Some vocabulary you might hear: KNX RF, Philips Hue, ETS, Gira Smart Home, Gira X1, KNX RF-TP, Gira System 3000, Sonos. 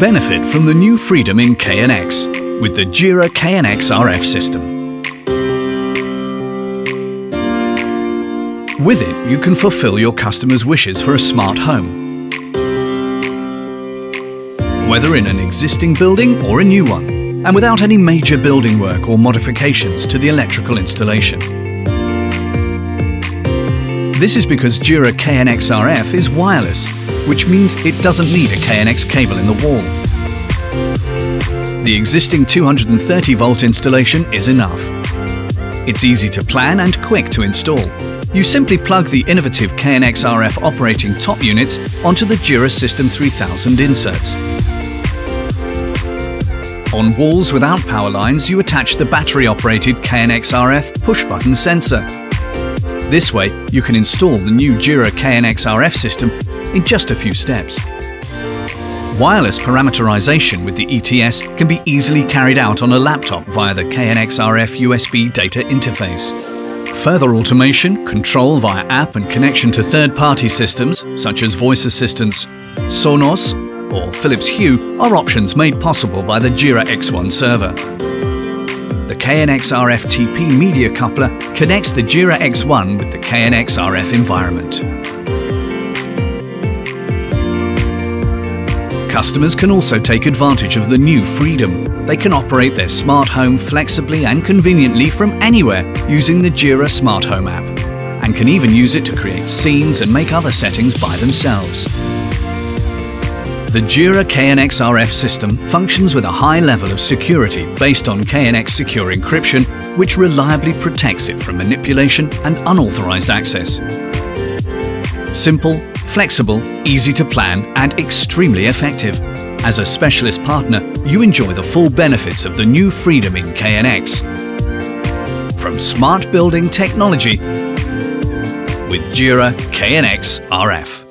Benefit from the new freedom in KNX with the Gira KNX RF system. With it, you can fulfill your customers' wishes for a smart home, whether in an existing building or a new one, and without any major building work or modifications to the electrical installation. This is because Gira KNX RF is wireless, which means it doesn't need a KNX cable in the wall. The existing 230-volt installation is enough. It's easy to plan and quick to install. You simply plug the innovative KNX RF operating top units onto the Gira System 3000 inserts. On walls without power lines, you attach the battery-operated KNX RF push-button sensor. This way, you can install the new Gira KNX RF system in just a few steps. Wireless parameterization with the ETS can be easily carried out on a laptop via the KNX RF USB data interface. Further automation, control via app and connection to third-party systems such as voice assistants, Sonos or Philips Hue are options made possible by the Gira X1 server. The KNX RF-TP media coupler connects the Gira X1 with the KNX RF environment. Customers can also take advantage of the new freedom. They can operate their smart home flexibly and conveniently from anywhere using the Gira Smart Home app, and can even use it to create scenes and make other settings by themselves. The Gira KNX RF system functions with a high level of security based on KNX secure encryption, which reliably protects it from manipulation and unauthorized access. Simple, flexible, easy to plan and extremely effective. As a specialist partner, you enjoy the full benefits of the new freedom in KNX. From smart building technology with Gira KNX RF.